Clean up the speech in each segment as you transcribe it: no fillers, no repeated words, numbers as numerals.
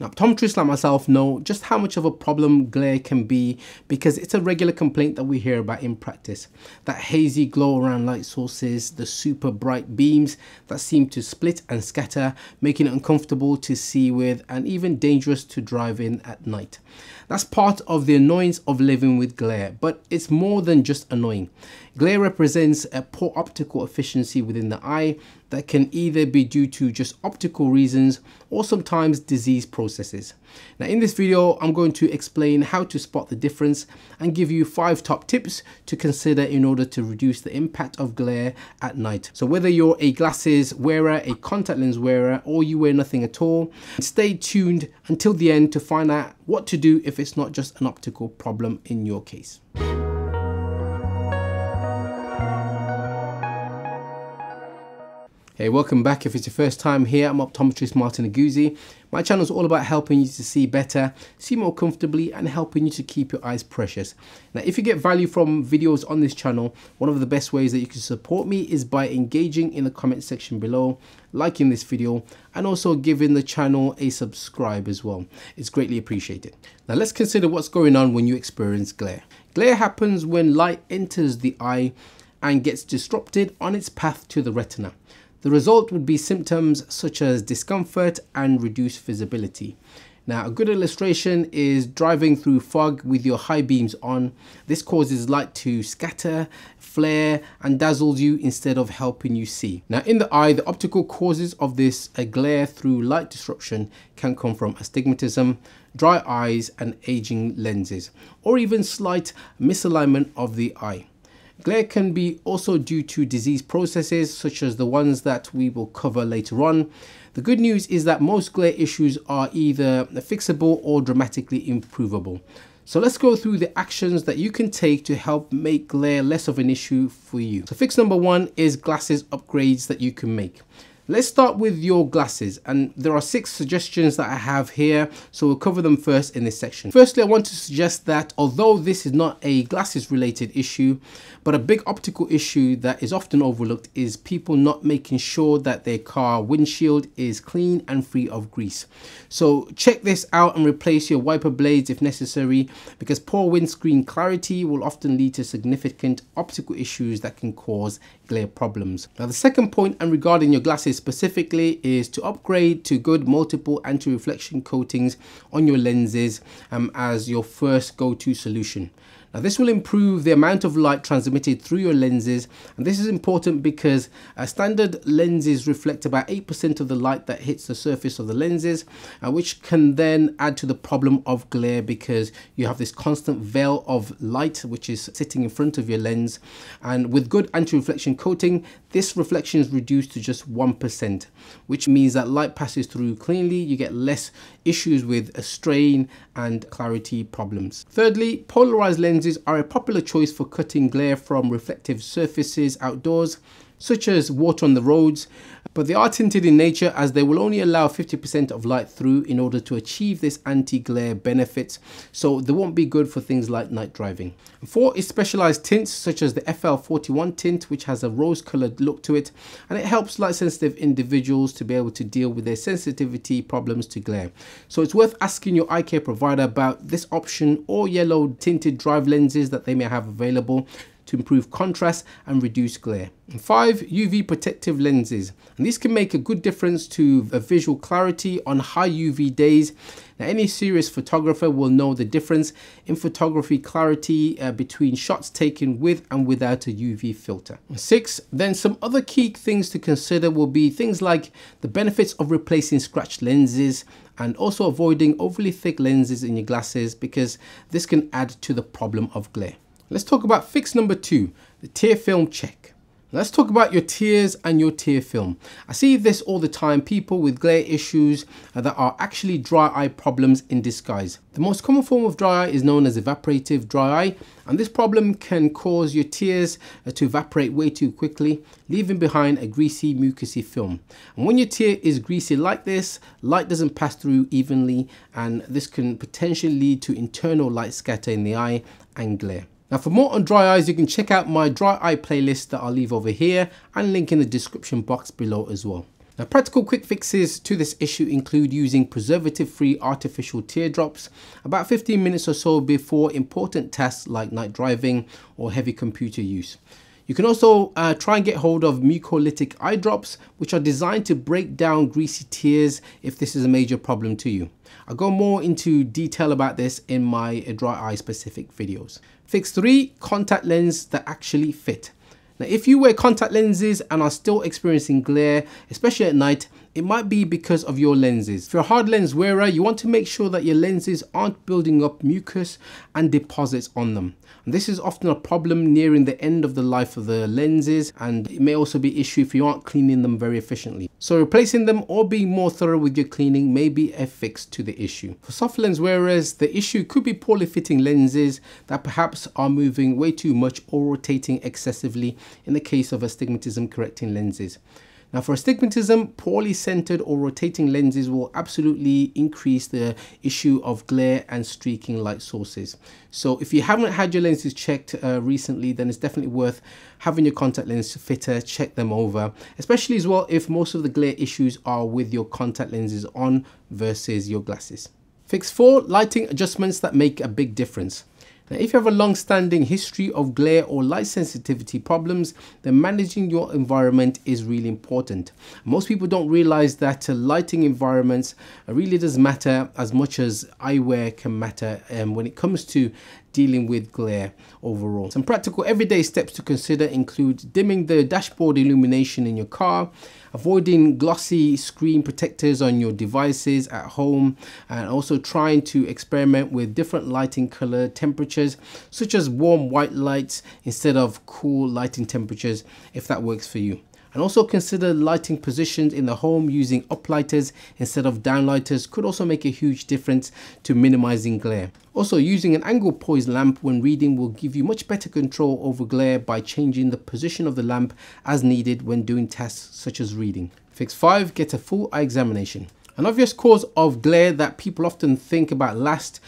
Now, optometrists like myself know just how much of a problem glare can be because it's a regular complaint that we hear about in practice. That hazy glow around light sources, the super bright beams that seem to split and scatter, making it uncomfortable to see with and even dangerous to drive in at night. That's part of the annoyance of living with glare, but it's more than just annoying. Glare represents a poor optical efficiency within the eye that can either be due to just optical reasons or sometimes disease processes. Now, in this video, I'm going to explain how to spot the difference and give you 5 top tips to consider in order to reduce the impact of glare at night. So whether you're a glasses wearer, a contact lens wearer, or you wear nothing at all, stay tuned until the end to find out what to do if it's not just an optical problem in your case. Hey, welcome back. If it's your first time here, I'm optometrist Martin Oguzie. My channel is all about helping you to see better, see more comfortably, and helping you to keep your eyes precious. Now, if you get value from videos on this channel, one of the best ways that you can support me is by engaging in the comment section below, liking this video, and also giving the channel a subscribe as well. It's greatly appreciated. Now, let's consider what's going on when you experience glare. Glare happens when light enters the eye and gets disrupted on its path to the retina. The result would be symptoms such as discomfort and reduced visibility. Now, a good illustration is driving through fog with your high beams on. This causes light to scatter, flare, and dazzles you instead of helping you see. Now, in the eye, the optical causes of this glare through light disruption can come from astigmatism, dry eyes, and aging lenses, or even slight misalignment of the eye. Glare can be also due to disease processes such as the ones that we will cover later on. The good news is that most glare issues are either fixable or dramatically improvable. So let's go through the actions that you can take to help make glare less of an issue for you. So fix number 1 is glasses upgrades that you can make. Let's start with your glasses, and there are 6 suggestions that I have here, so we'll cover them first in this section. Firstly, I want to suggest that although this is not a glasses related issue, but a big optical issue that is often overlooked is people not making sure that their car windshield is clean and free of grease. So check this out and replace your wiper blades if necessary, because poor windscreen clarity will often lead to significant optical issues that can cause glare problems. Now, the second point, and regarding your glasses specifically, is to upgrade to good multiple anti-reflection coatings on your lenses as your first go-to solution. Now, this will improve the amount of light transmitted through your lenses, and this is important because standard lenses reflect about 8% of the light that hits the surface of the lenses, which can then add to the problem of glare because you have this constant veil of light which is sitting in front of your lens. And with good anti-reflection coating, this reflection is reduced to just 1%, which means that light passes through cleanly. You get less issues with a strain and clarity problems. Thirdly, polarized lenses are a popular choice for cutting glare from reflective surfaces outdoors, such as water on the roads, but they are tinted in nature as they will only allow 50% of light through in order to achieve this anti-glare benefit, so they won't be good for things like night driving. 4 is specialized tints such as the FL-41 tint, which has a rose-colored look to it, and it helps light-sensitive individuals to be able to deal with their sensitivity problems to glare. So it's worth asking your eye care provider about this option or yellow-tinted drive lenses that they may have available to improve contrast and reduce glare. And 5, UV protective lenses. And these can make a good difference to visual clarity on high UV days. Now, any serious photographer will know the difference in photography clarity between shots taken with and without a UV filter. 6, then some other key things to consider will be things like the benefits of replacing scratched lenses and also avoiding overly thick lenses in your glasses, because this can add to the problem of glare. Let's talk about fix number 2, the tear film check. Let's talk about your tears and your tear film. I see this all the time, people with glare issues that are actually dry eye problems in disguise. The most common form of dry eye is known as evaporative dry eye, and this problem can cause your tears to evaporate way too quickly, leaving behind a greasy, mucousy film. And when your tear is greasy like this, light doesn't pass through evenly, and this can potentially lead to internal light scatter in the eye and glare. Now, for more on dry eyes, you can check out my dry eye playlist that I'll leave over here and link in the description box below as well. Now, practical quick fixes to this issue include using preservative-free artificial teardrops about 15 minutes or so before important tasks like night driving or heavy computer use. You can also try and get hold of mucolytic eye drops, which are designed to break down greasy tears if this is a major problem to you. I'll go more into detail about this in my dry eye specific videos. Fix 3, contact lenses that actually fit. Now, if you wear contact lenses and are still experiencing glare, especially at night, it might be because of your lenses. If you're a hard lens wearer, you want to make sure that your lenses aren't building up mucus and deposits on them. And this is often a problem nearing the end of the life of the lenses, and it may also be an issue if you aren't cleaning them very efficiently. So replacing them or being more thorough with your cleaning may be a fix to the issue. For soft lens wearers, the issue could be poorly fitting lenses that perhaps are moving way too much or rotating excessively in the case of astigmatism correcting lenses. Now, for astigmatism, poorly centered or rotating lenses will absolutely increase the issue of glare and streaking light sources. So if you haven't had your lenses checked recently, then it's definitely worth having your contact lens fitter check them over, especially as well if most of the glare issues are with your contact lenses on versus your glasses. Fix 4, lighting adjustments that make a big difference. Now, if you have a long-standing history of glare or light sensitivity problems, then managing your environment is really important. Most people don't realize that lighting environments really does matter as much as eyewear can matter when it comes to dealing with glare overall. Some practical everyday steps to consider include dimming the dashboard illumination in your car, avoiding glossy screen protectors on your devices at home, and also trying to experiment with different lighting color temperatures, such as warm white lights instead of cool lighting temperatures, if that works for you. And also consider lighting positions in the home using uplighters instead of downlighters could also make a huge difference to minimizing glare. Also, using an angle poise lamp when reading will give you much better control over glare by changing the position of the lamp as needed when doing tasks such as reading. Fix 5, get a full eye examination. An obvious cause of glare that people often think about last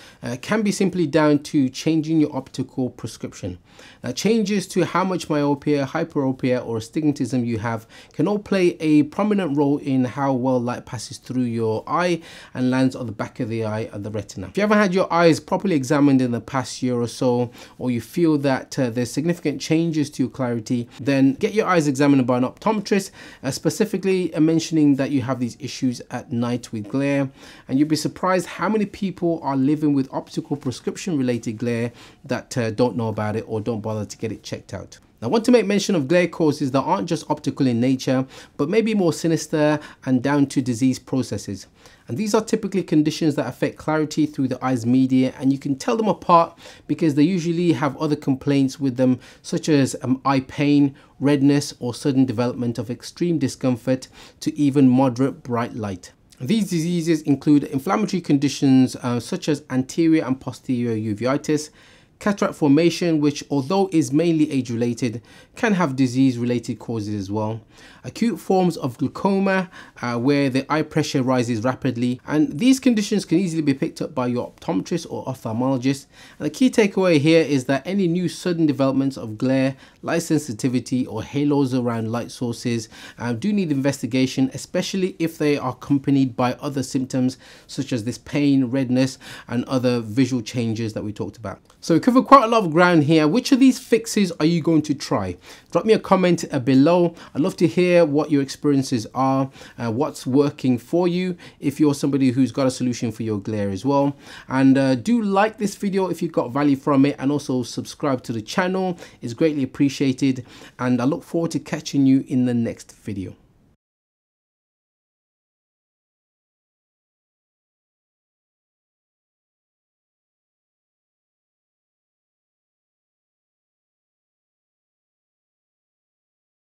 can be simply down to changing your optical prescription. Now, changes to how much myopia, hyperopia or astigmatism you have can all play a prominent role in how well light passes through your eye and lands on the back of the eye at the retina. If you haven't had your eyes properly examined in the past year or so, or you feel that there's significant changes to your clarity, then get your eyes examined by an optometrist, specifically mentioning that you have these issues at night with glare, and you'd be surprised how many people are living with optical prescription related glare that don't know about it or don't bother to get it checked out. Now, I want to make mention of glare causes that aren't just optical in nature, but maybe more sinister and down to disease processes. And these are typically conditions that affect clarity through the eye's media, and you can tell them apart because they usually have other complaints with them, such as eye pain, redness, or sudden development of extreme discomfort to even moderate bright light. These diseases include inflammatory conditions such as anterior and posterior uveitis, cataract formation, which although is mainly age-related, can have disease-related causes as well. Acute forms of glaucoma, where the eye pressure rises rapidly, and these conditions can easily be picked up by your optometrist or ophthalmologist. And the key takeaway here is that any new sudden developments of glare, light sensitivity, or halos around light sources do need investigation, especially if they are accompanied by other symptoms such as this pain, redness, and other visual changes that we talked about. So we covered quite a lot of ground here. Which of these fixes are you going to try? Drop me a comment below. I'd love to hear what your experiences are, what's working for you if you're somebody who's got a solution for your glare as well. And do like this video if you got value from it, and also subscribe to the channel. It's greatly appreciated, and I look forward to catching you in the next video.